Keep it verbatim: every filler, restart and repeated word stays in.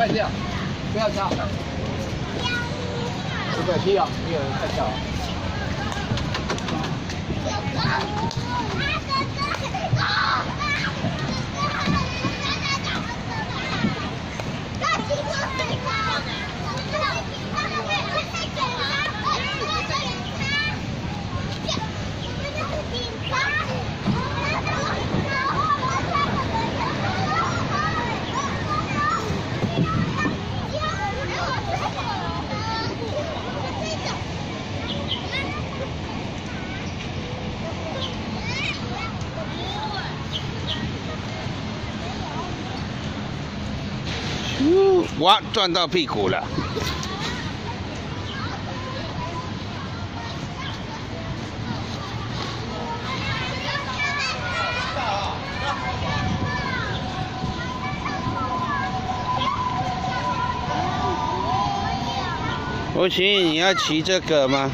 快跳，不要跳。这个需要，没有人快跳。哇，转到屁股了！不行，你要骑这个吗？